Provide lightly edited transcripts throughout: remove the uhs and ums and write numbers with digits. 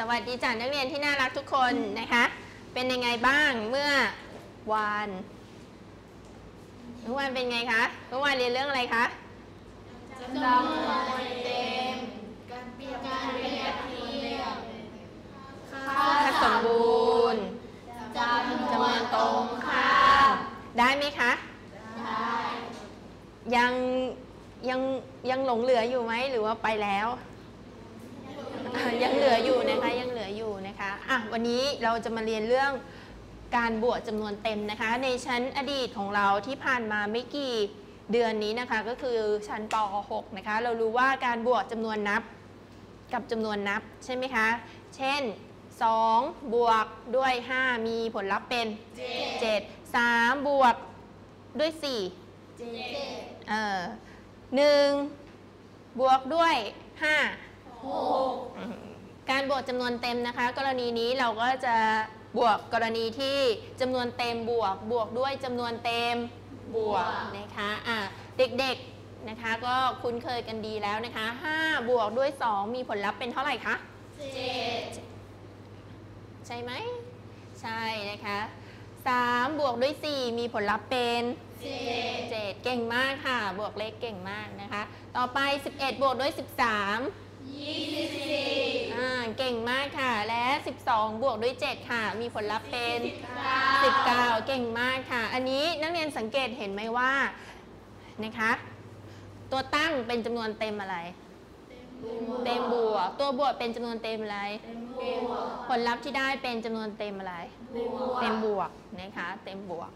สวัสดีจ้านักเรียนที่น่ารักทุกคนนะคะเป็นยังไงบ้างเมื่อวานเป็นไงคะเมื่อวานเรียนเรื่องอะไรคะจำลองโดยเต็มการเปรียบค่าสมบูรณ์จำนวนตรงข้ามได้ไหมคะได้ยังหลงเหลืออยู่ไหมหรือว่าไปแล้วยังเหลืออยู่นะคะยังเหลืออยู่นะคะอ่ะวันนี้เราจะมาเรียนเรื่องการบวกจำนวนเต็มนะคะในชั้นอดีตของเราที่ผ่านมาไม่กี่เดือนนี้นะคะก็คือชั้นป .6 นะคะเรารู้ว่าการบวกจำนวนนับกับจำนวนนับใช่ไหมคะเช่น2บวกด้วย5มีผลลัพธ์เป็น7 3บวกด้วย4 7 1บวกด้วย5การบวกจำนวนเต็มนะคะกรณีนี้เราก็จะบวกกรณีที่จำนวนเต็มบวกด้วยจำนวนเต็มบวกนะคะเด็กๆนะคะก็คุ้นเคยกันดีแล้วนะคะ5บวกด้วย2มีผลลัพธ์เป็นเท่าไหร่คะ7ใช่ไหมใช่นะคะ3บวกด้วย4มีผลลัพธ์เป็น7เก่งมากค่ะบวกเลขเก่งมากนะคะต่อไป11บวกด้วย1324เก่งมากค่ะและ12บวกด้วย7ค่ะมีผลลัพธ์เป็น19เก่งมากค่ะอันนี้นักเรียนสังเกตเห็นไหมว่านะคะตัวตั้งเป็นจำนวนเต็มอะไรเต็มบวกตัวบวกเป็นจำนวนเต็มอะไรผลลัพธ์ที่ได้เป็นจำนวนเต็มอะไรเต็มบวกนะคะเต็มบวก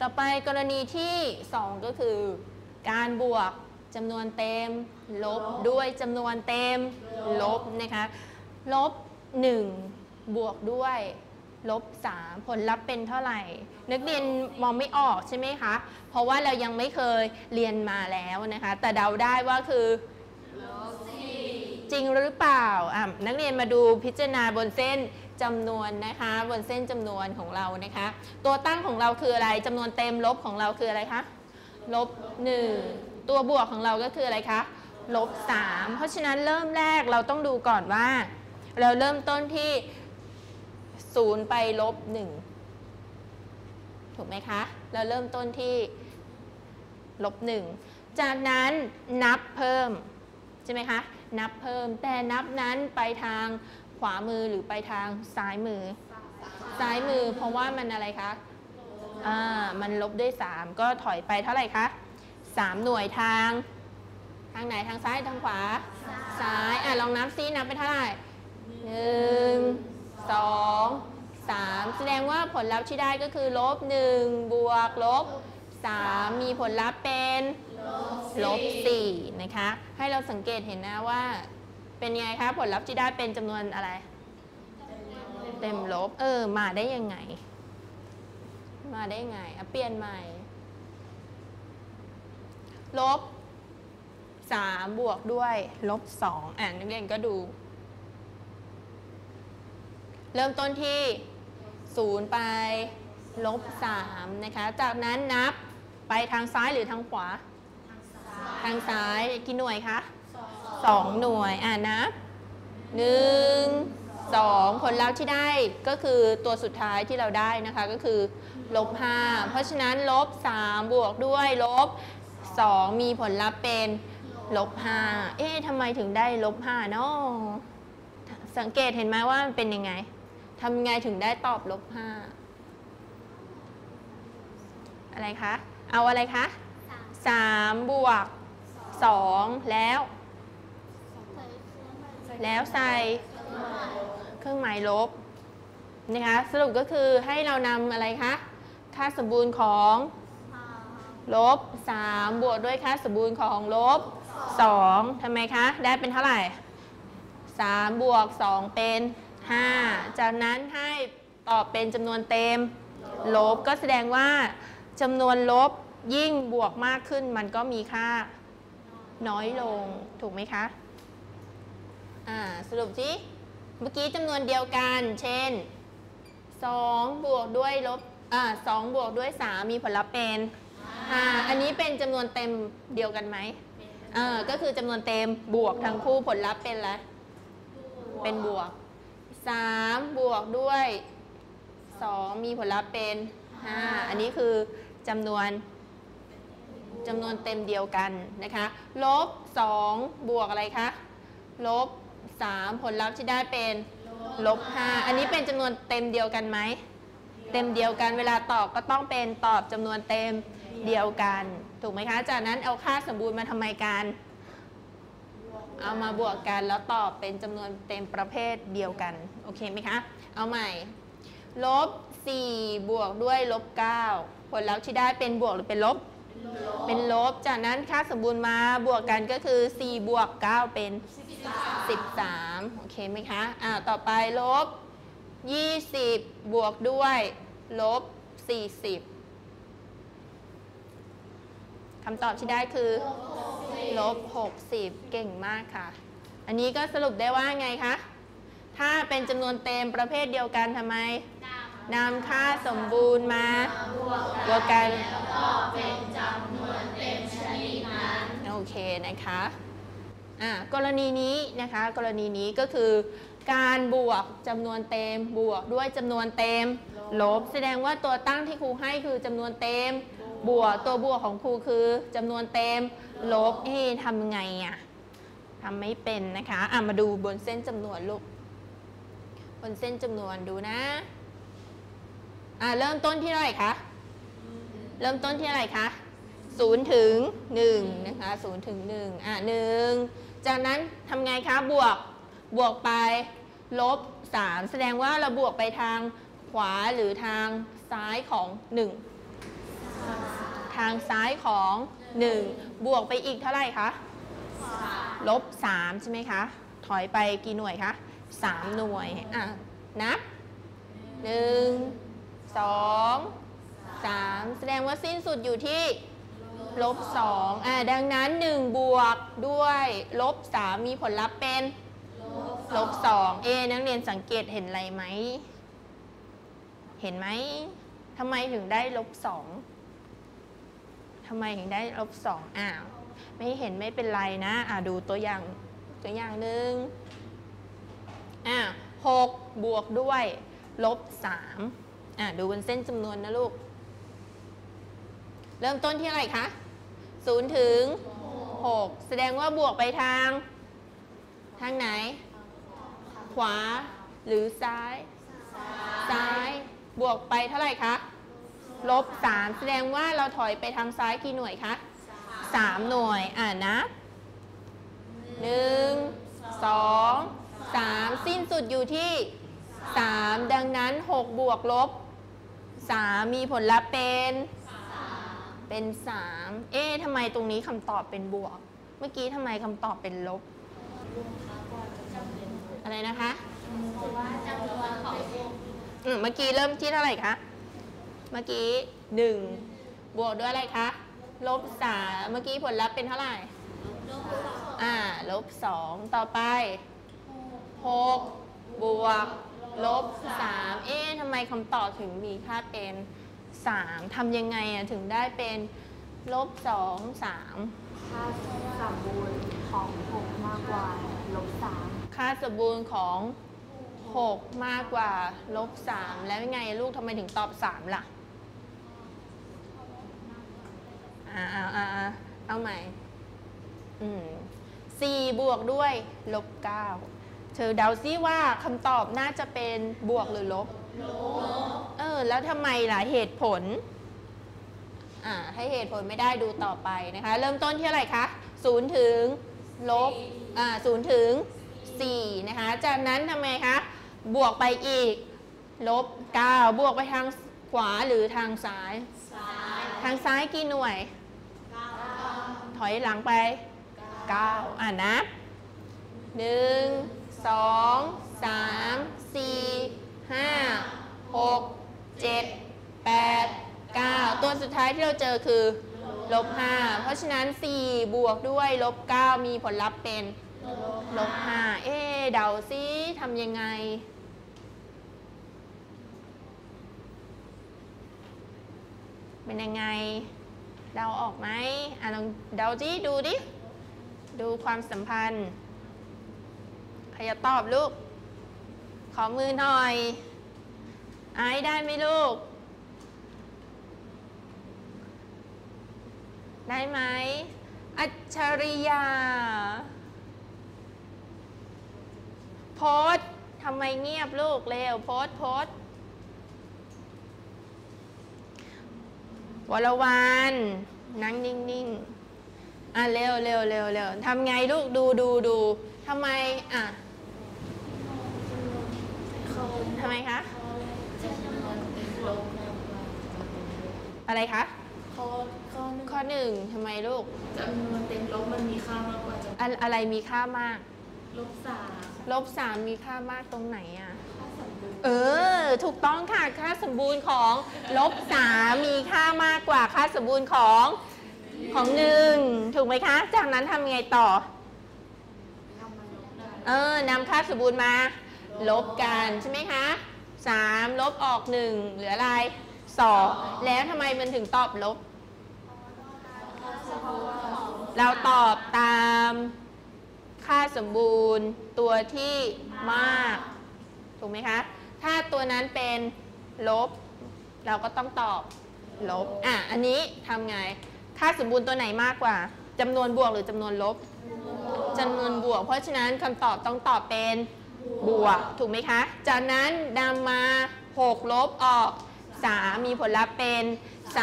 ต่อไปกรณีที่2ก็คือการบวกจำนวนเต็มลบด้วยจำนวนเต็มลบนะคะลบ1บวกด้วยลบ3ผลลัพธ์เป็นเท่าไหร่นักเรียนมองไม่ออกใช่ไหมคะเพราะว่าเรายังไม่เคยเรียนมาแล้วนะคะแต่เดาได้ว่าคือลบ4จริงหรือเปล่านักเรียนมาดูพิจารณาบนเส้นจำนวนนะคะบนเส้นจำนวนของเรานะคะตัวตั้งของเราคืออะไรจำนวนเต็มลบของเราคืออะไรคะลบ1ตัวบวกของเราก็คืออะไรคะลบ3เพราะฉะนั้นเริ่มแรกเราต้องดูก่อนว่าเราเริ่มต้นที่0ไปลบ1ถูกไหมคะเราเริ่มต้นที่ลบ1จากนั้นนับเพิ่มใช่ไหมคะนับเพิ่มแต่นับนั้นไปทางขวามือหรือไปทางซ้ายมือซ้ายมือเพราะว่ามันอะไรคะมันลบด้วย3ก็ถอยไปเท่าไหร่คะ3หน่วยทางไหนทางซ้ายทางขวาซ้ายลองนับซินับไปเท่าไหร่1 2 3แสดงว่าผลลัพธ์ที่ได้ก็คือลบ1บวกลบ3มีผลลัพธ์เป็นลบ4นะคะให้เราสังเกตเห็นนะว่าเป็นไงคะผลลัพธ์ที่ได้เป็นจำนวนอะไรเต็มลบมาได้ยังไงเปลี่ยนใหม่ลบ3บวกด้วยลบ2นักเรียนก็ดูเริ่มต้นที่0ไปลบ3นะคะจากนั้นนับไปทางซ้ายหรือทางขวาทางซ้ายกี่หน่วยคะ2หน่วยนับ1 2ผลลัพธ์ที่ได้ก็คือตัวสุดท้ายที่เราได้นะคะก็คือลบ5เพราะฉะนั้นลบ3บวกด้วยลบ2มีผลลัพธ์เป็นลบ5ทำไมถึงได้ลบ5เนาะสังเกตเห็นไหมว่ามันเป็นยังไงทำยังไงถึงได้ตอบลบ5อะไรคะเอาอะไรคะ3บวก2แล้วใส่เครื่องหมายลบนะคะสรุปก็คือให้เรานำอะไรคะค่าสมบูรณ์ของลบ3บวกด้วยค่าสมบูรณ์ของลบ2ทำไมคะได้เป็นเท่าไหร่3บวก2เป็น5จากนั้นให้ตอบเป็นจำนวนเต็มลบก็แสดงว่าจำนวนลบยิ่งบวกมากขึ้นมันก็มีค่าน้อยลงถูกไหมคะสรุปสิเมื่อกี้จำนวนเดียวกันเช่น2บวกด้วยลบ2บวกด้วย3มีผลลัพธ์เป็นอันนี้เป็นจำนวนเต็มเดียวกันไหมก็คือจำนวนเต็มบวกทั้งคู่ผลลัพธ์เป็นอะไรบ เป็นบวก3บวกด้วย2มีผลลัพธ์เป็น5อันนี้คือจำนวนเต็มเดียวกันนะคะลบ2บวกอะไรคะลบ3ผลลัพธ์ที่ได้เป็นลบ5อันนี้เป็นจำนวนเต็มเดียวกันไหมเต็มเดียวกันเวลาตอบก็ต้องเป็นตอบจำนวนเต็มเดียวกันถูกไหมคะจากนั้นเอาค่าสมบูรณ์มาทำไมกันเอามาบวกกันแล้วตอบเป็นจำนวนเต็มประเภทเดียวกันโอเคไหมคะเอาใหม่ลบ4บวกด้วยลบ9ผลลัพธ์ที่ได้เป็นบวกหรือเป็นลบเป็นลบจากนั้นค่าสมบูรณ์มาบวกกันก็คือ4บวก9เป็น13โอเคไหมคะต่อไปลบ20บวกด้วยลบ40คำตอบที่ได้คือลบ60เก่งมากค่ะอันนี้ก็สรุปได้ว่าไงคะถ้าเป็นจำนวนเต็มประเภทเดียวกันทำไมนำค่าสมบูรณ์มาบวกกันแล้วก็เป็นจำนวนเต็มชนิดนั้นโอเคนะคะกรณีนี้นะคะกรณีนี้ก็คือการบวกจำนวนเต็มบวกด้วยจำนวนเต็มลบแสดงว่าตัวตั้งที่ครูให้คือจำนวนเต็มบวกตัวบวกของครูคือจำนวนเต็มลบทำไงอ่ะทำไม่เป็นนะคะมาดูบนเส้นจำนวนลูกบนเส้นจำนวนดูนะเริ่มต้นที่เท่าไหร่คะเริ่มต้นที่อะไรคะ0ถึง1นะคะ0ถึง11จากนั้นทำไงคะบวกไปลบ3แสดงว่าเราบวกไปทางขวาหรือทางซ้ายของ1ทางซ้ายของ1บวกไปอีกเท่าไหร่คะลบ3ใช่ไหมคะถอยไปกี่หน่วยคะ3หน่วยนับ1 2 3แสดงว่าสิ้นสุดอยู่ที่ลบ2ดังนั้น1บวกด้วยลบ3มีผลลัพธ์เป็นลบ2นักเรียนสังเกตเห็นอะไรไหมเห็นไหมทำไมถึงได้ลบ2ทำไมถึงได้ลบ2ไม่เห็นไม่เป็นไรนะดูตัวอย่างหนึ่ง6บวกด้วยลบ3ดูบนเส้นจำนวนนะลูกเริ่มต้นที่อะไรคะ0ถึง6แสดงว่าบวกไปทางไหนขวาหรือซ้ายบวกไปเท่าไหร่คะลบ3แสดงว่าเราถอยไปทางซ้ายกี่หน่วยคะ3หน่วยนับ1 2 3สิ้นสุดอยู่ที่3ดังนั้น6บวกลบ3มีผลลัพธ์เป็น3ทำไมตรงนี้คำตอบเป็นบวกเมื่อกี้ทำไมคำตอบเป็นลบอะไรนะคะเมื่อกี้เริ่มที่เท่าไหร่คะเมื่อกี้1บวกด้วยอะไรคะลบ3เมื่อกี้ผลลัพธ์เป็นเท่าไหร่ลบ2ต่อไป6บวกลบ3ทำไมคำตอบถึงมีค่าเป็น3ทำยังไงถึงได้เป็นลบ2 3ค่าสมบูรณ์ของ6มากกว่าลบ3ค่าสมบูรณ์ของ6มากกว่าลบ3แล้วยังไงลูกทำไมถึงตอบ3ล่ะเอาใหม่4บวกด้วยลบ9เธอเดาซิว่าคำตอบน่าจะเป็นบวกหรือลบแล้วทำไมล่ะเหตุผลให้เหตุผลไม่ได้ดูต่อไปนะคะเริ่มต้นที่อะไรคะ0ถึงลบ0ถึง4นะคะจากนั้นทำไมคะบวกไปอีกลบ9บวกไปทางขวาหรือทางซ้ายทางซ้ายกี่หน่วยถอยหลังไป9นับ1 2 3 4 5 6 7 8 9ตัวสุดท้ายที่เราเจอคือลบ5เพราะฉะนั้น4บวกด้วยลบ9มีผลลัพธ์เป็นลบ5เดาซิทำยังไงเป็นยังไงเดาออกไหมลองเดาซิดูดิดูความสัมพันธ์ใครจะตอบลูก ขอมือหน่อยไอ้ได้ไหมลูกได้ไหมอัจฉริยาโพสทำไมเงียบลูกเร็วโพสวรวรรณนั่งนิ่งๆเร็วทำไงลูกดูทำไมอ่ะทำไมคะอะไรคะข้อหนึ่งทำไมลูกจำนวนเต็มลบมันมีค่ามากกว่าอะไรมีค่ามากลบสามมีค่ามากตรงไหนอ่ะถูกต้องค่ะค่าสมบูรณ์ของลบสามมีค่ามากกว่าค่าสมบูรณ์ของหนึ่งถูกไหมคะจากนั้นทำไงต่อนำค่าสมบูรณ์มาลบกันใช่ไหมคะ3ลบออก1เหลืออะไร2แล้วทำไมมันถึงตอบลบเราตอบตามค่าสมบูรณ์ตัวที่มากถูกไหมคะถ้าตัวนั้นเป็นลบเราก็ต้องตอบลบอันนี้ทำไงค่าสมบูรณ์ตัวไหนมากกว่าจำนวนบวกหรือจำนวนลบจำนวนบวกเพราะฉะนั้นคำตอบต้องตอบเป็นบวกถูกไหมคะจากนั้นนำมา6ลบออก3มีผลลัพธ์เป็น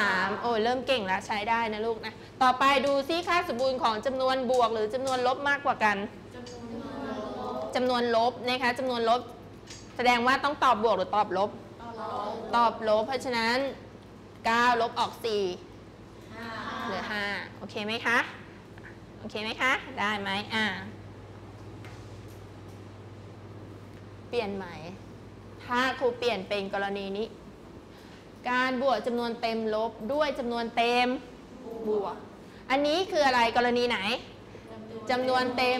3เริ่มเก่งแล้วใช้ได้นะลูกนะต่อไปดูซิค่าสมบูรณ์ของจำนวนบวกหรือจำนวนลบมากกว่ากันจำนวนลบนะคะจำนวนลบแสดงว่าต้องตอบบวกหรือตอบลบตอบลบเพราะฉะนั้น9ลบออก4เหลือ5โอเคไหมคะได้ไหมเปลี่ยนใหม่ถ้าครูเปลี่ยนเป็นกรณีนี้การบวกจำนวนเต็มลบด้วยจำนวนเต็มบวกอันนี้คืออะไรกรณีไหนจำนวนเต็ม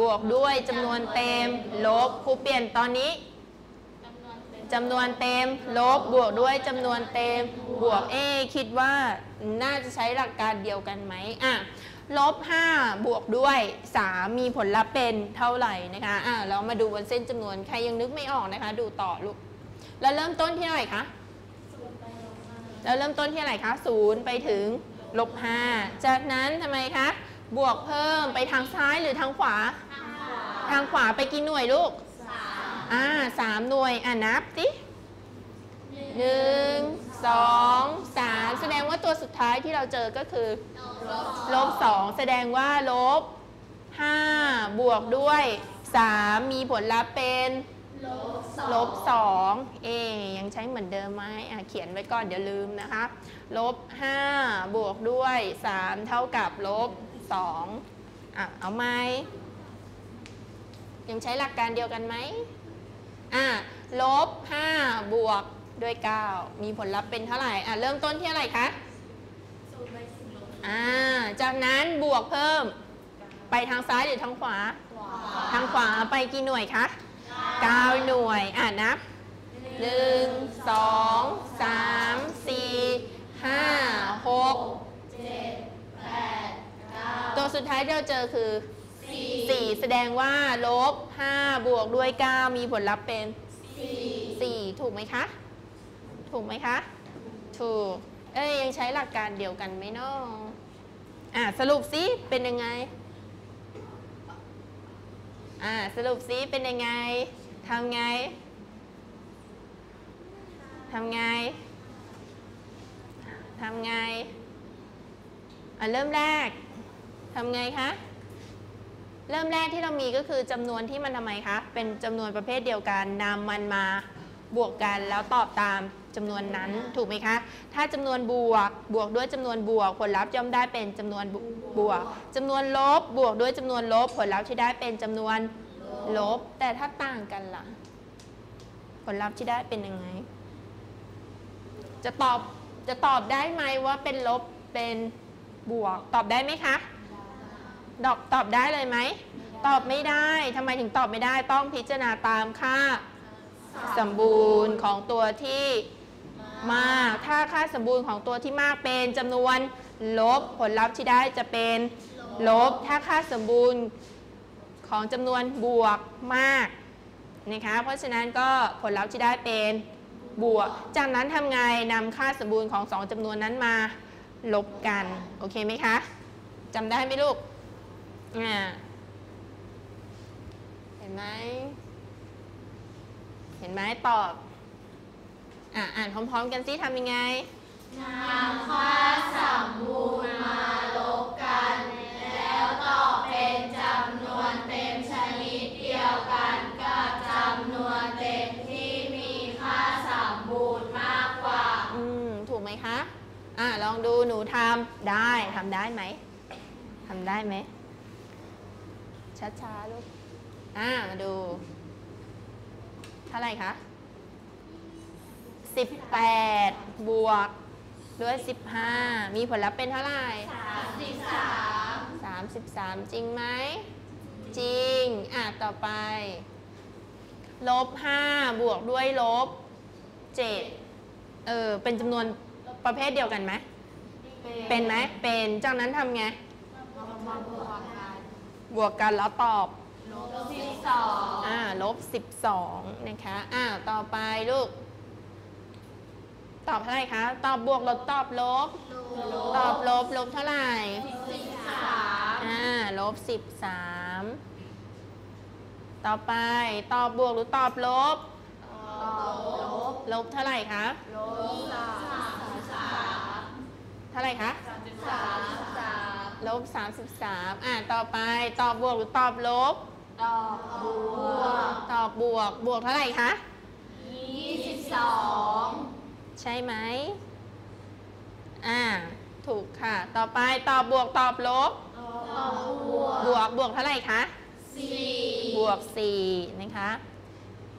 บวกด้วยจำนวนเต็มลบครูเปลี่ยนตอนนี้จำนวนเต็มลบบวกด้วยจำนวนเต็มบวกคิดว่าน่าจะใช้หลักการเดียวกันไหมลบ5บวกด้วย3มีผลลัพธ์เป็นเท่าไหร่นะคะเรามาดูบนเส้นจำนวนใครยังนึกไม่ออกนะคะดูต่อลูกแล้วเริ่มต้นที่อะไรคะแล้วเริ่มต้นที่อะไรคะ0ไปถึงลบ5จากนั้นทำไมคะบวกเพิ่มไปทางซ้ายหรือทางขวาทางขวาไปกี่หน่วยลูก3หน่วยนับสิ1 2 3แสดงว่าตัวสุดท้ายที่เราเจอก็คือลบ2แสดงว่าลบ5บวกด้วย3มีผลลัพธ์เป็นลบ2ยังใช้เหมือนเดิมไหมเขียนไว้ก่อนเดี๋ยวลืมนะคะลบ5บวกด้วย3เท่ากับลบ2เอาไหมยังใช้หลักการเดียวกันไหมลบ5บวกด้วย9มีผลลัพธ์เป็นเท่าไหร่เริ่มต้นที่อะไรคะจากนั้นบวกเพิ่มไปทางซ้ายหรือทางขวาทางขวาไปกี่หน่วยคะ9หน่วยนับ1 2 3 4 5 6 7 8 9ตัวสุดท้ายที่เราเจอคือ4แสดงว่าลบ5บวกด้วย9มีผลลัพธ์เป็น4ถูกไหมคะถูกยังใช้หลักการเดียวกันไหมเนาะสรุปซิเป็นยังไงทำไงเริ่มแรกทำไงคะเริ่มแรกที่เรามีก็คือจำนวนที่มันทำไมคะเป็นจำนวนประเภทเดียวกันนำมันมาบวกกันแล้วตอบตามจำนวนนั้นถูกไหมคะถ้าจำนวนบวกด้วยจำนวนบวกผลลัพธ์ย่อมได้เป็นจำนวนบวกจำนวนลบบวกด้วยจำนวนลบผลลัพธ์ที่ได้เป็นจำนวนลบแต่ถ้าต่างกันล่ะผลลัพธ์ที่ได้เป็นยังไงจะตอบได้ไหมว่าเป็นลบเป็นบวกตอบได้ไหมคะตอบได้เลยไหมตอบไม่ได้ทำไมถึงตอบไม่ได้ต้องพิจารณาตามค่าสมบูรณ์ของตัวที่มากถ้าค่าสมบูรณ์ของตัวที่มากเป็นจำนวนลบผลลัพธ์ที่ได้จะเป็นลบถ้าค่าสมบูรณ์ของจำนวนบวกมาก นะคะเพราะฉะนั้นก็ผลลัพธ์ที่ได้เป็นบวกจากนั้นทำไงนำค่าสมบูรณ์ของ2จำนวนนั้นมาลบกันโอเคไหมคะจำได้ไหมลูกเห็นไหมตอบอ่านพร้อมๆกันซิทำยังไงนำค่าสมบูรณ์มาลบกันแล้วตอบเป็นจำนวนเต็มชนิดเดียวกันกับจำนวนเต็มที่มีค่าสมบูรณ์มากกว่าถูกไหมคะลองดูหนูทำได้ทำได้ไหมช้าๆลูกมาดูเท่าไหร่คะ18บวกด้วย15มีผลลัพธ์เป็นเท่าไหร่33จริงไหมจริงต่อไปลบ5บวกด้วยลบ7เป็นจำนวนประเภทเดียวกันไหมเป็นไหมเป็นจากนั้นทำไงบวกกันแล้วตอบลบ12ลบ12นะคะต่อไปลูกตอบเท่าไหร่คะตอบบวกลบตอบลบตอบลบลบเท่าไหร่13ลบ13ต่อไปตอบบวกหรือตอบลบลบเท่าไหร่คะลบ33เท่าไหร่คะ33ลบ33ต่อไปตอบบวกหรือตอบลบตอบบวกบวกเท่าไหร่คะ22ใช่ไหมถูกค่ะต่อไปตอบบวกตอบลบตอบบวกเท่าไหร่คะ4บวก4นะคะ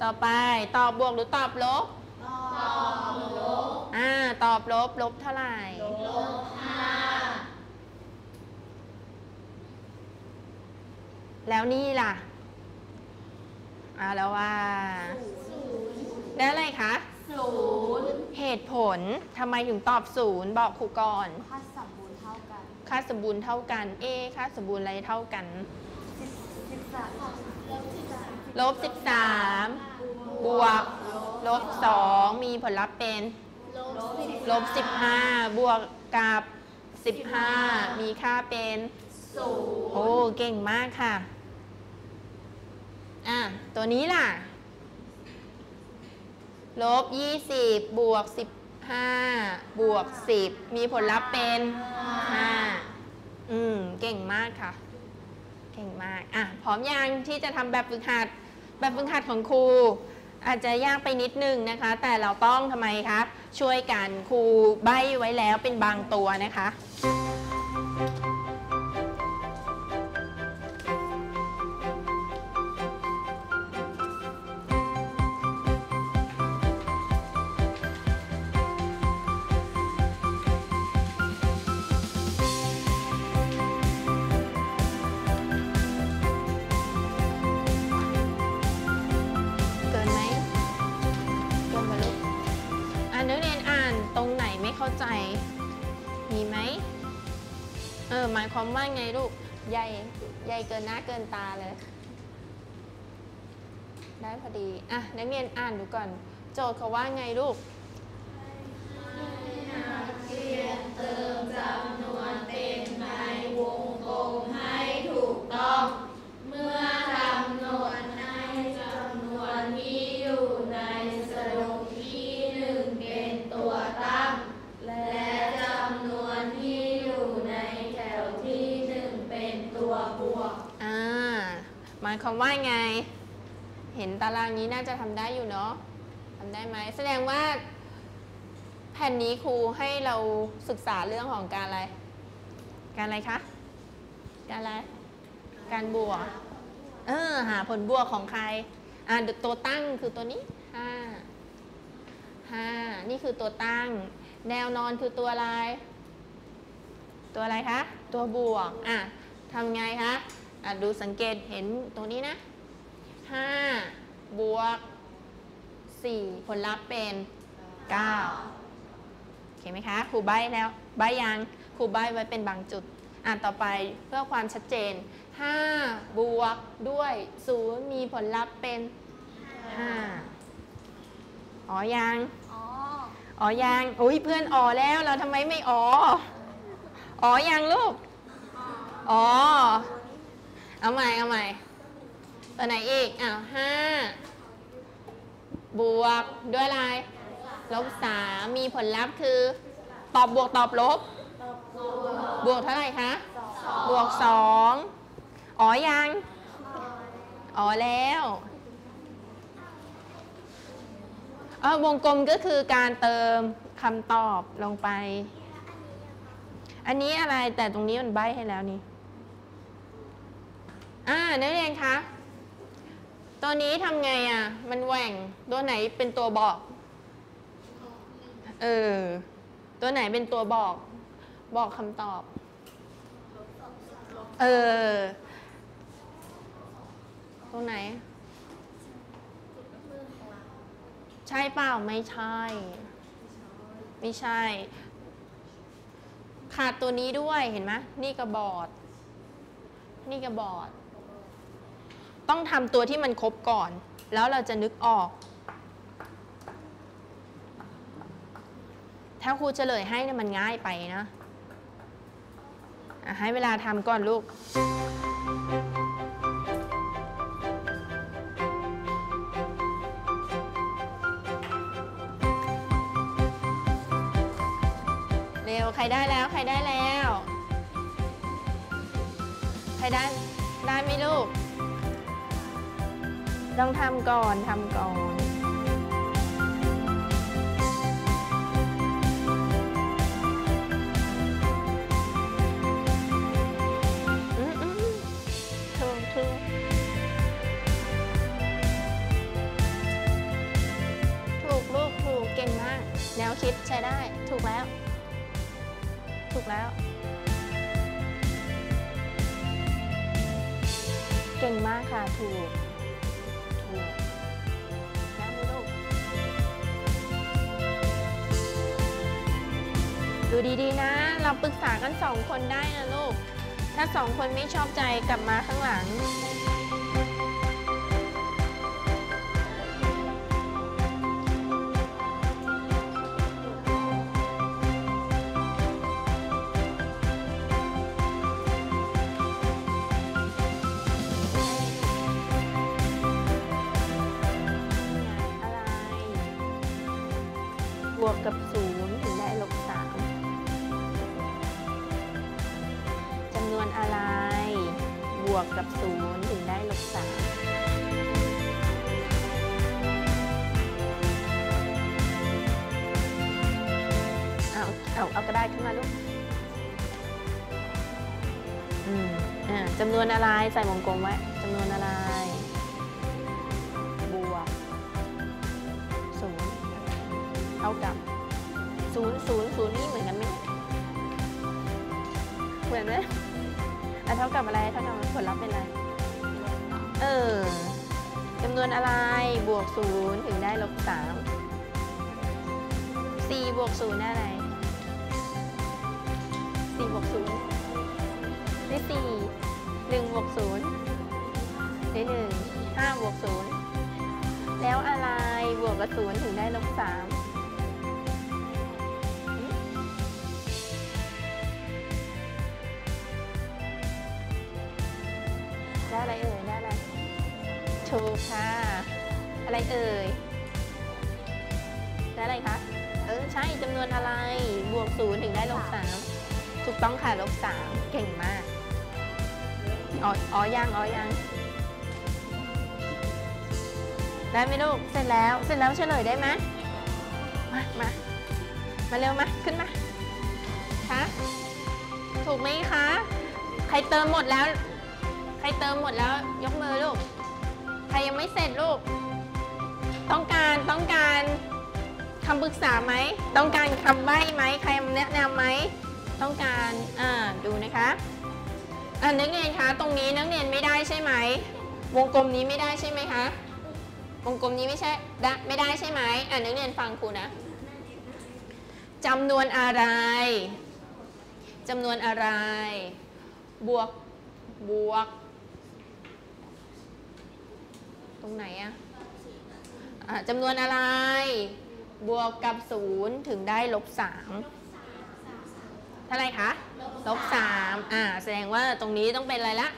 ต่อไปตอบบวกหรือตอบลบตอบลบตอบลบลบเท่าไหร่ลบ5แล้วนี่ล่ะแล้วว่าได้อะไรคะเหตุผลทำไมถึงตอบ0บอกครูก่อนค่าสมบูรณ์เท่ากันค่าสมบูรณ์อะไรเท่ากันลบ13บวกลบ2มีผลลัพธ์เป็นลบ15บวกกับ15มีค่าเป็น0โอ้เก่งมากค่ะตัวนี้ล่ะลบ20บวก15บวก10มีผลลัพธ์เป็น5เก่งมากค่ะเก่งมากพร้อมยังที่จะทำแบบฝึกหัดของครูอาจจะยากไปนิดนึงนะคะแต่เราต้องทำไมคะช่วยกันครูใบ้ไว้แล้วเป็นบางตัวนะคะมีไหมหมายความว่าไงลูกใหญ่เกินหน้าเกินตาเลยได้พอดีนักเรียนอ่านดูก่อนโจทย์เขาว่าไงลูกนักเรียนเติมจำนวนเต็มในวงกลมให้ถูกต้องเมื่อกำหนดให้จำนวนที่อยู่ในสระที่1เป็นตัวตั้งและจำนวนที่อยู่ในแถวที่1เป็นตัวบวกหมายความว่าไงเห็นตารางนี้น่าจะทำได้อยู่เนาะทำได้ไหมแสดงว่าแผ่นนี้ครูให้เราศึกษาเรื่องของการอะไรคะการอะไรการบวกหาผลบวกของใครตัวตั้งคือตัวนี้5นี่คือตัวตั้งแนวนอนคือตัวอะไรคะตัวบวกทำไงคะดูสังเกตเห็นตัวนี้นะ5บวก4ผลลัพธ์เป็น9เห็นไหมคะครูใบ้แล้วใบ้ยังครูใบ้ไว้เป็นบางจุดต่อไปเพื่อความชัดเจน5บวกด้วย0มีผลลัพธ์เป็น ห้าอ๋อยังอ๋อยังอุ้ยเพื่อนอ๋อแล้วเราทำไมไม่อ๋ออ๋อยังลูกอ๋อเอาใหม่เอาใหม่ตัวไหนอีกอ้าวห้าบวกด้วยอะไรลบสามมีผลลัพธ์คือตอบบวกตอบลบบวกเท่าไหร่คะบวกสองอ๋อยังอ๋อแล้ววงกลมก็คือการเติมคำตอบลงไปอันนี้อะไรแต่ตรงนี้มันใบ้ให้แล้วนี่นักเรียนคะตัวนี้ทำไงมันแหว่งตัวไหนเป็นตัวบอกตัวไหนเป็นตัวบอกคำตอบตรงไหนใช่เปล่าไม่ใช่ไม่ใช่ขาดตัวนี้ด้วยเห็นไหมนี่กระบอดนี่กระบอดต้องทำตัวที่มันครบก่อนแล้วเราจะนึกออกถ้าครูเฉลยให้เนี่ยมันง่ายไปนะให้เวลาทำก่อนลูกเร็วใครได้แล้วใครได้แล้วใครได้ไหมลูกต้องทำก่อนทำก่อนคิดใช้ได้ถูกแล้วถูกแล้วเก่งมากค่ะถูกแล้วมีลูกดูดีๆนะเราปรึกษากันสองคนได้นะลูกถ้าสองคนไม่ชอบใจกลับมาข้างหลังบวกกับศูนย์ถึงได้ลบสามจำนวนอะไรบวกกับศูนย์ถึงได้ลบสามเอากระดาษขึ้นมาลูกจำนวนอะไรใส่วงกลมไว้จำนวนอะไรบวกศูนย์เท่ากับ0 0 0นี่เหมือนกันไหมเหมือนไหมเท่ากับอะไรเท่ากับผลลัพธ์เป็นอะไรจำนวนอะไรบวก0ถึงได้ลบ3 4บวก0ได้อะไร4บวก0ได้4 1บวก0ได้1 5บวก0แล้วอะไรบวกกับ0ถึงได้ลบ3ได้อะไรเอ่ยได้อะไรถูกค่ะอะไรเอ่ยได้อะไรคะใช่จำนวนอะไรบวกศูนย์ถึงได้ลบสามถูกต้องค่ะลบสามเก่งมากอ๋อยังอ๋อยังได้ไหมลูกเสร็จแล้วเฉลยได้ไหมมาเร็วมาขึ้นมาคะถูกไหมคะใครเติมหมดแล้วใครเติมหมดแล้วยกมือลูกใครยังไม่เสร็จลูกต้องการคำปรึกษาไหมต้องการคำใบ้ไหมใครแนะนำไหมต้องการดูนะคะนักเรียนคะตรงนี้นักเรียนไม่ได้ใช่ไหมวงกลมนี้ไม่ได้ใช่ไหมคะวงกลมนี้ไม่ใช่ไม่ได้ใช่ไหมนักเรียนฟังครูนะจำนวนอะไรบวกตรงไหน จำนวนอะไรบวกกับ0ถึงได้ลบ3เท่าไรคะลบ3แสดงว่าตรงนี้ต้องเป็นอะไรละ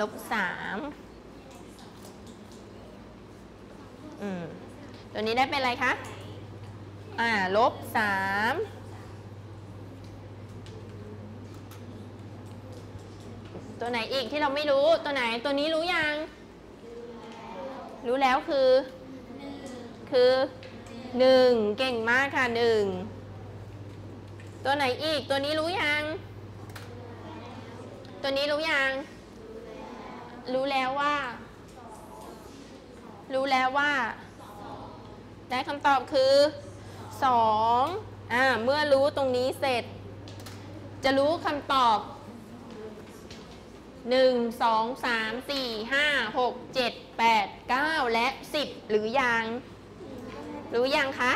ลบ3ตัวนี้ได้เป็นอะไรคะลบ3ตัวไหนอีกที่เราไม่รู้ตัวไหนตัวนี้รู้ยังรู้แล้วคือ1เก่งมากค่ะ1ตัวไหนอีกตัวนี้รู้ยังตัวนี้รู้ยังรู้แล้วว่าได้คำตอบคือ2เมื่อรู้ตรงนี้เสร็จจะรู้คำตอบ1 2 3 4 5 6 7 8 9 และ 10หรือยังรู้ยังคะ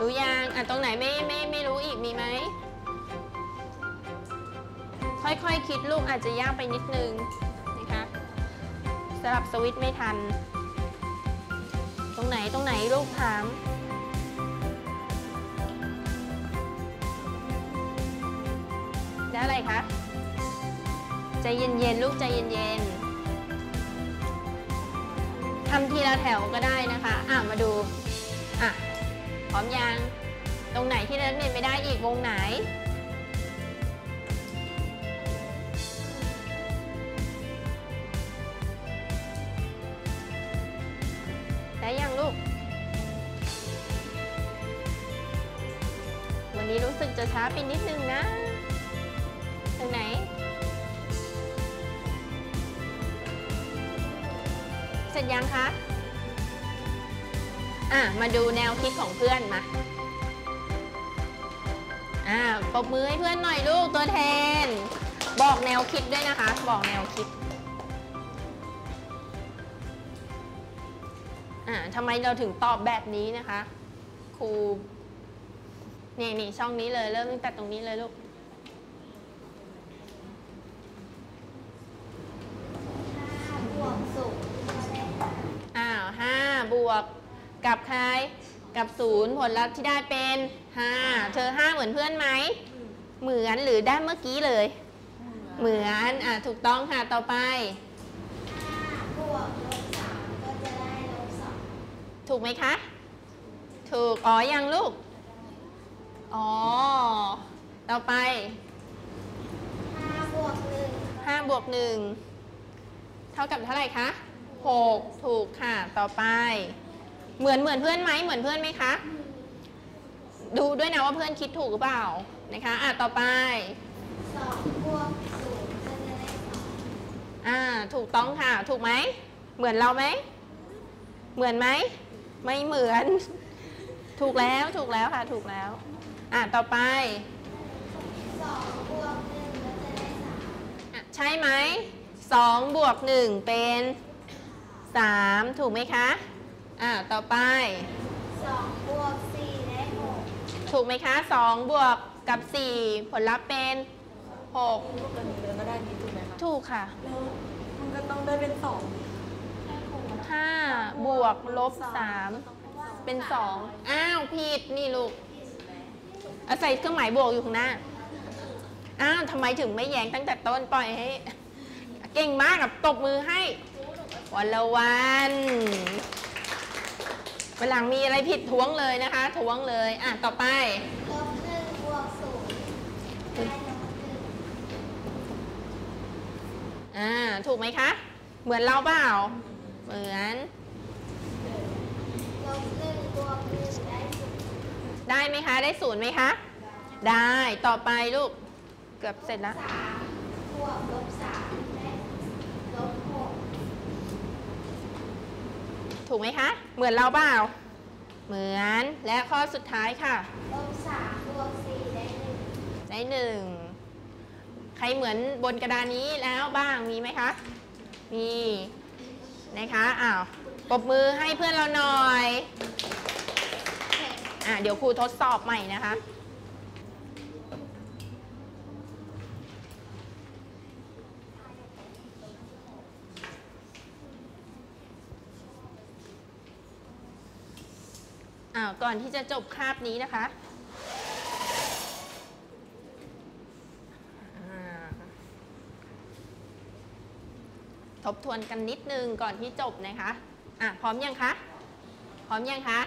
รู้ยังตรงไหนไม่รู้อีกมีไหมค่อยๆ คิดลูกอาจจะยากไปนิดนึงนะคะสลับสวิตช์ไม่ทันตรงไหนลูกถามได้อะไรคะใจเย็นๆลูกใจเย็นๆทำทีละแถวก็ได้นะคะมาดูพร้อมยังตรงไหนที่นักเรียนไม่ได้อีกวงไหนได้ยังลูกวันนี้รู้สึกจะช้าไปนิดนึงนะตรงไหนเสร็จยังคะมาดูแนวคิดของเพื่อนมาปรบมือให้เพื่อนหน่อยลูกตัวแทนบอกแนวคิดด้วยนะคะบอกแนวคิดทำไมเราถึงตอบแบบนี้นะคะครูนี่ช่องนี้เลยเริ่มตั้งแต่ตรงนี้เลยลูก5บวกกับใครกับ0ผลลัพธ์ที่ได้เป็น5เธอ5เหมือนเพื่อนไหมเหมือนหรือได้เมื่อกี้เลยเหมือนถูกต้องค่ะต่อไป5บวกลบ3ก็จะได้ลบ2ถูกไหมคะถูกยังลูกต่อไป5บวก1 5บวก1เท่ากับเท่าไหร่คะ6ถูกค่ะต่อไปเหมือนเพื่อนไหมเหมือนเพื่อนไหมคะดูด้วยนะว่าเพื่อนคิดถูกหรือเปล่านะคะต่อไป2บวก0ก็จะได้2ถูกต้องค่ะถูกไหมเหมือนเราไหมเหมือนไหมไม่เหมือนถูกแล้วค่ะถูกแล้วต่อไป2บวก1ก็จะได้3ใช่ไหม2บวก1เป็น3ถูกไหมคะต่อไป2บวก4ได้6ถูกไหมคะ2บวกกับ4ผลลัพธ์เป็น6รูปแบบนี้เลยก็ได้นี้ถูกไหมคะถูกค่ะแล้วมันก็ต้องได้เป็น2 5บวกลบ3เป็น2ผิดนี่ลูกใส่เครื่องหมายบวกอยู่ข้างหน้าทำไมถึงไม่แย้งตั้งแต่ต้นปล่อยให้เก่งมากกับตบมือให้วันละวันวันหลังมีอะไรผิดท้วงเลยนะคะท้วงเลยต่อไปลบ1บวก0ได้ลบ1ถูกไหมคะเหมือนเราเปล่าเหมือนลบ1บวก1ได้0ได้ไหมคะได้0ไหมคะได้ต่อไปลูกเกือบเสร็จแล้ว3บวกลบ3ได้ลบ6ถูกไหมคะเหมือนเราเปล่าเหมือนและข้อสุดท้ายค่ะลบ3บวก4ได้1ได้1ใครเหมือนบนกระดานนี้แล้วบ้างมีไหมคะมีนะคะปรบมือให้เพื่อนเราหน่อยเดี๋ยวครูทดสอบใหม่นะคะ ก่อนที่จะจบคาบนี้นะคะทบทวนกันนิดนึงก่อนที่จบนะคะพร้อมยังคะพร้อมยังคะ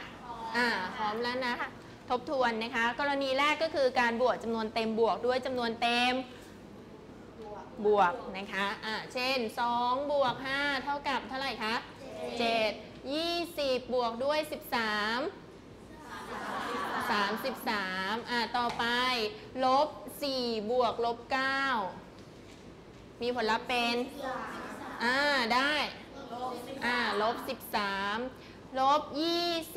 พร้อมแล้วนะคะทบทวนนะคะกรณีแรกก็คือการบวกจำนวนเต็มบวกด้วยจำนวนเต็มบวกนะคะเช่น2บวก5เท่ากับเท่าไหร่คะ7 20บวกด้วย13 33ต่อไปลบ4บวกลบ9มีผลลัพธ์เป็นได้ลบ13ลบ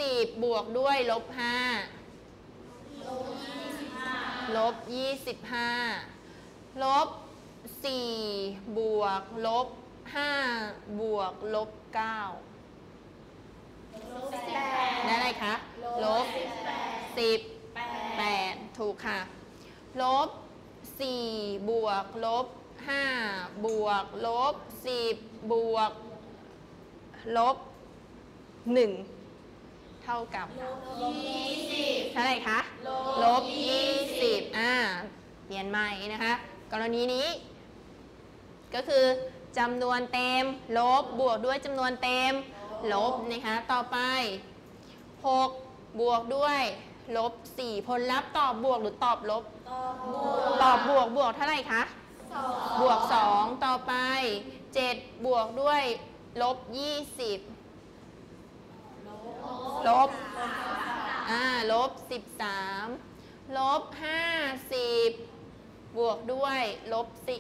20บวกด้วยลบ5ลบ25ลบ4บวกลบ5บวกลบ9ได้อะไรคะลบ18ถูกค่ะลบ4บวกลบ5บวกลบ10บวกลบ1เท่ากับลบ20เท่าไหร่คะลบ20เปลี่ยนใหม่นะคะกรณีนี้ก็คือจำนวนเต็มลบบวกด้วยจำนวนเต็มลบนะคะต่อไป6บวกด้วยลบ4ผลลัพธ์ตอบบวกหรือตอบลบตอบบวกบวกเท่าไหร่คะบวก2ต่อไป7บวกด้วยลบ20ลบลบ13ลบ50บวกด้วยลบ10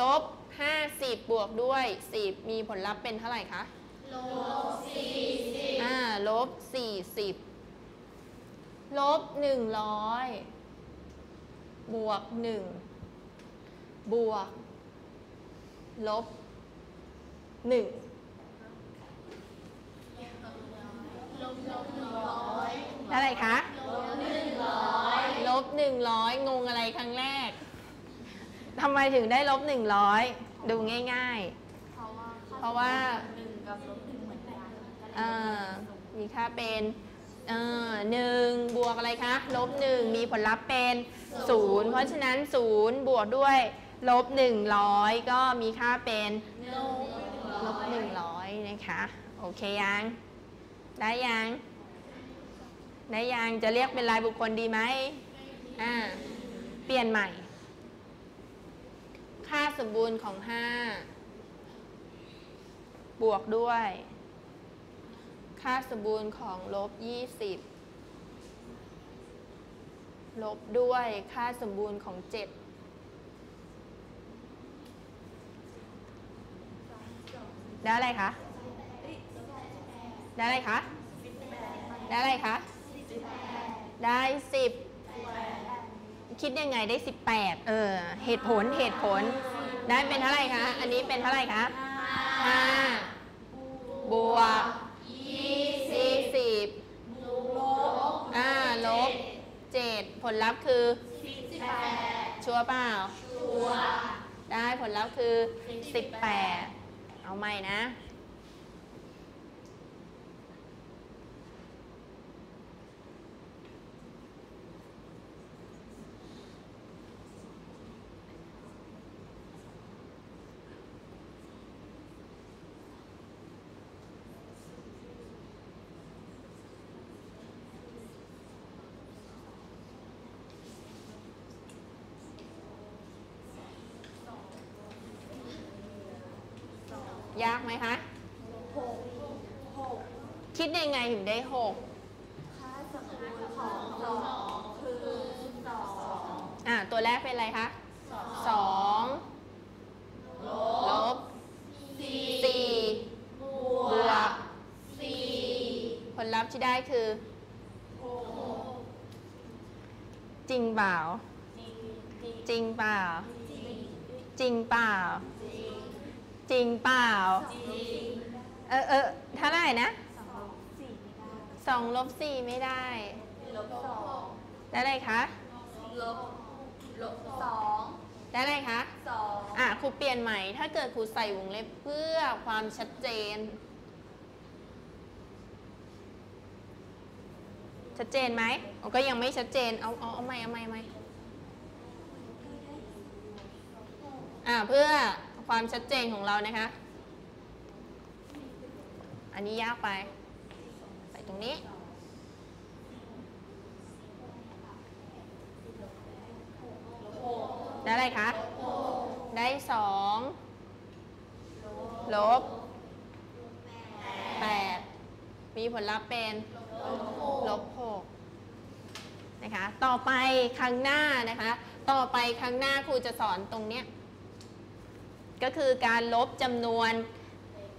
ลบ50บวกด้วย10มีผลลัพธ์เป็นเท่าไหร่คะลบ40ลบ40ลบ100บวก1บวกลบ1เท่าไหร่คะลบ100งงอะไรครั้งแรกทำไมถึงได้ลบ100ดูง่ายๆเพราะว่า1กับลบ1เหมือนกันมีค่าเป็น1บวกอะไรคะลบ1มีผลลัพธ์เป็น0เพราะฉะนั้น0บวกด้วยลบ100ก็มีค่าเป็นลบ100นะคะโอเคยังได้ยังจะเรียกเป็นรายบุคคลดีไหมเปลี่ยนใหม่ค่าสมบูรณ์ของ5บวกด้วยค่าสมบูรณ์ของลบ20ลบด้วยค่าสมบูรณ์ของ7ได้อะไรคะได้10คิดยังไงได้18เหตุผลได้เป็นเท่าไหร่คะอันนี้เป็นเท่าไหร่คะ5บวก20ลบ7ผลลัพธ์คือ18ชัวร์เปล่าชัวร์ได้ผลลัพธ์คือ18เอาใหม่นะยากไหมคะคิดยังไงถึงได้6ค่าสมบูรณ์ของ2คือ2ตัวแรกเป็นอะไรคะ2ลบ4บวก4ผลลัพธ์ที่ได้คือ6จริงเปล่าจริงเปล่าเท่าไหร่นะ2ลบ4ไม่ได้ลบ2ได้อะไรคะลบ2ได้อะไรคะ2ครูเปลี่ยนใหม่ถ้าเกิดครูใส่วงเล็บเพื่อความชัดเจน ชัดเจนไหมก็ยังไม่ชัดเจนเอาใหม่เพื่อความชัดเจนของเรานะคะอันนี้ยากไปใส่ตรงนี้ได้อะไรคะได้2ลบ8มีผลลัพธ์เป็นลบ6นะคะต่อไปครั้งหน้านะคะต่อไปครั้งหน้าครูจะสอนตรงเนี้ยก็คือการลบจำนวน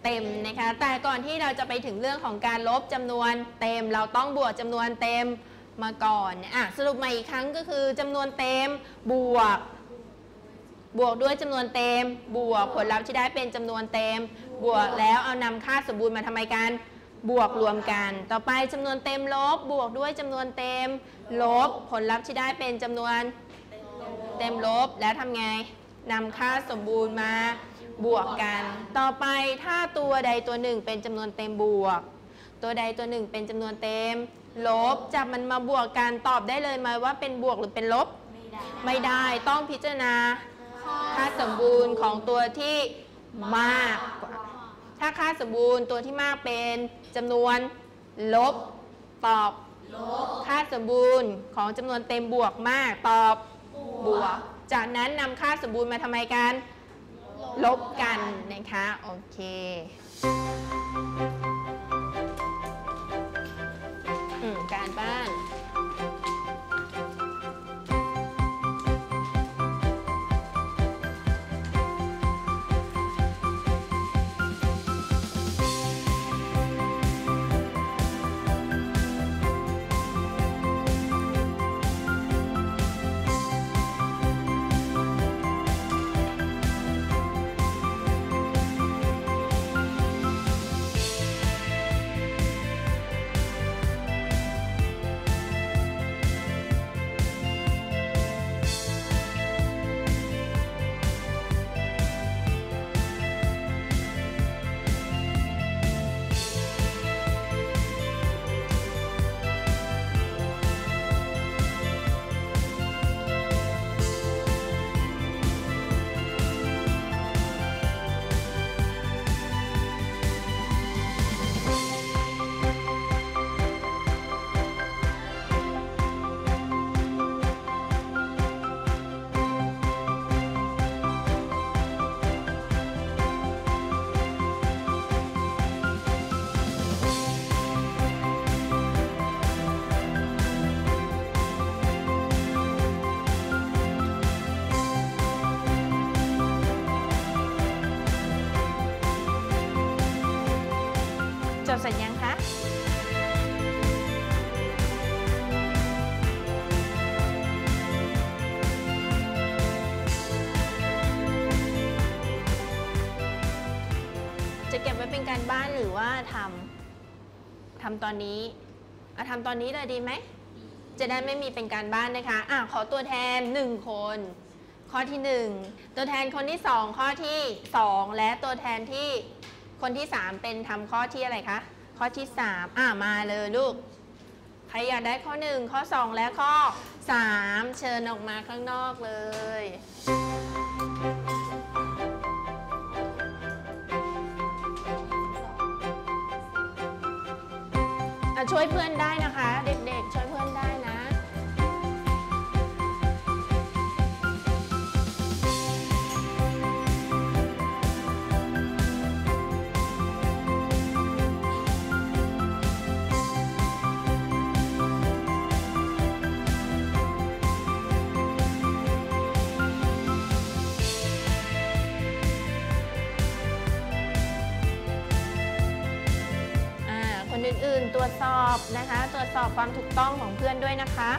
เต็มนะคะแต่ก่อนที่เราจะไปถึงเรื่องของการลบจำนวนเต็มเราต้องบวกจำนวนเต็มมาก่อนสรุปใหม่อีกครั้งก็คือจำนวนเต็มบวกด้วยจำนวนเต็มบวกผลลัพธ์ที่ได้เป็นจำนวนเต็มบวกแล้วเอานำค่าสมบูรณ์มาทำไมกันบวกรวมกันต่อไปจำนวนเต็มลบบวกด้วยจำนวนเต็มลบผลลัพธ์ที่ได้เป็นจำนวนเต็มลบแล้วทำไงนำค่าสมบูรณ์มาบวกกันต่อไปถ้าตัวใดตัวหนึ่งเป็นจำนวนเต็มบวกตัวใดตัวหนึ่งเป็นจำนวนเต็มลบจับมันมาบวกกันตอบได้เลยไหมว่าเป็นบวกหรือเป็นลบไม่ได้ต้องพิจารณาค่าสมบูรณ์ของตัวที่มากกว่าถ้าค่าสมบูรณ์ตัวที่มากเป็นจำนวนลบตอบลบค่าสมบูรณ์ของจำนวนเต็มบวกมากตอบบวกจากนั้นนำค่าสมบูรณ์มาทำไมกันลบกันนะคะโอเคการบ้านจบเสร็จยังคะจะเก็บไว้เป็นการบ้านหรือว่าทำตอนนี้ทำตอนนี้เลยดีไหมจะได้ไม่มีเป็นการบ้านนะคะขอตัวแทน1คนข้อที่1ตัวแทนคนที่2ข้อที่2และตัวแทนที่คนที่3เป็นทำข้อที่อะไรคะข้อที่3มาเลยลูกใครอยากได้ข้อ1ข้อ2และข้อ3เชิญออกมาข้างนอกเลยช่วยเพื่อนได้นะคะเด็กๆช่วยเพื่อนได้นะอื่นตรวจสอบนะคะตรวจสอบความถูกต้องของเพื่อนด้วยนะคะ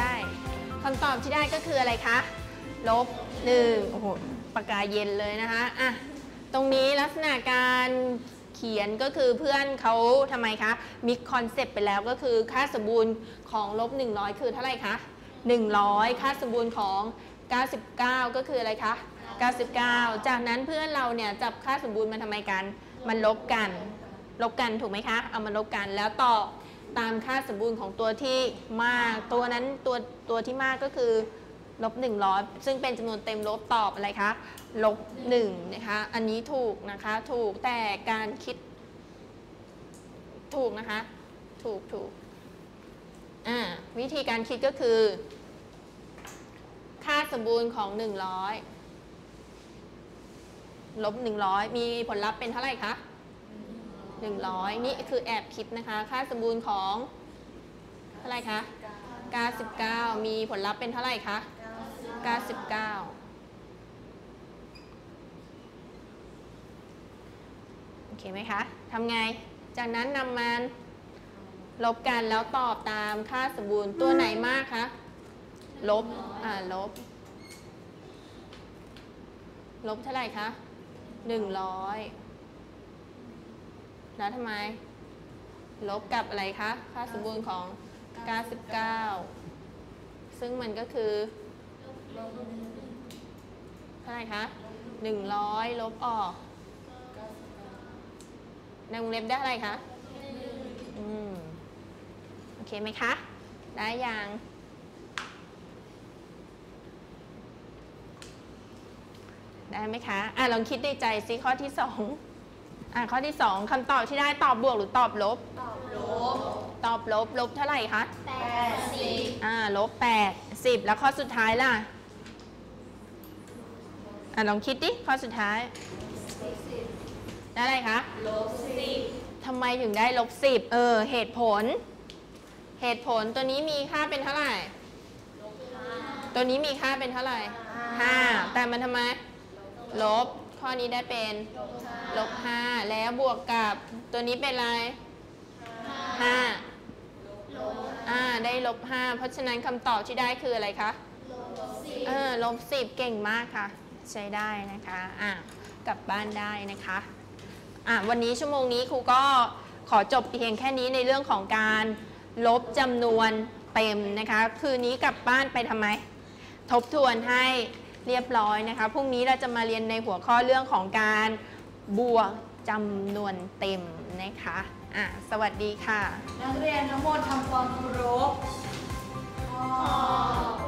ได้คำตอบที่ได้ก็คืออะไรคะลบหนึ่งโอ้โหปากกาเย็นเลยนะคะอ่ะตรงนี้ลักษณะการเขียนก็คือเพื่อนเขาทำไมคะมีคอนเซปต์ไปแล้วก็คือค่าสมบูรณ์ของลบ100คือเท่าไหร่คะ100ค่าสมบูรณ์ของ99ก็คืออะไรคะ99จากนั้นเพื่อนเราเนี่ยจับค่าสมบูรณ์มาทำไมกันมันลบกันถูกไหมคะเอามาลบกันแล้วต่อตามค่าสมบูรณ์ของตัวที่มากตัวนั้นตัวที่มากก็คือลบ100ซึ่งเป็นจำนวนเต็มลบตอบอะไรคะลบ1นะคะอันนี้ถูกนะคะถูกแต่การคิดถูกนะคะถูกวิธีการคิดก็คือค่าสมบูรณ์ของ100ลบ100มีผลลัพธ์เป็นเท่าไหร่คะ100นี่คือแอบคิดนะคะค่าสมบูรณ์ของเท่าไหร่คะ99มีผลลัพธ์เป็นเท่าไหร่คะ99โอเคไหมคะทำไงจากนั้นนำมันลบกันแล้วตอบตามค่าสมบูรณ์ตัวไหนมากคะลบเท่าไหร่คะ100แล้วทำไมลบกับอะไรคะค่าสมบูรณ์ของ99ซึ่งมันก็คือเท่าไหร่คะ100ลบออกในวงเล็บได้อะไรคะโอเคไหมคะได้ยังได้ไหมคะลองคิดในใจซิข้อที่2ข้อที่2คำตอบที่ได้ตอบบวกหรือตอบลบตอบลบเท่าไหร่คะ80ลบ80แล้วข้อสุดท้ายล่ะลองคิดดิข้อสุดท้ายได้อะไรคะลบ10ทำไมถึงได้ลบ10เหตุผลตัวนี้มีค่าเป็นเท่าไหร่ตัวนี้มีค่าเป็นเท่าไหร่5แต่มันทำไมลบข้อนี้ได้เป็นลบ5แล้วบวกกับตัวนี้เป็นอะไร5ได้ลบ5เพราะฉะนั้นคำตอบที่ได้คืออะไรคะลบ10เก่งมากค่ะใช้ได้นะคะกลับบ้านได้นะคะวันนี้ชั่วโมงนี้ครูก็ขอจบเพียงแค่นี้ในเรื่องของการลบจำนวนเต็มนะคะคืนนี้กลับบ้านไปทำไมทบทวนให้เรียบร้อยนะคะพรุ่งนี้เราจะมาเรียนในหัวข้อเรื่องของการบวกจำนวนเต็มนะคะสวัสดีค่ะนักเรียนทั้งหมดทำความเคารพ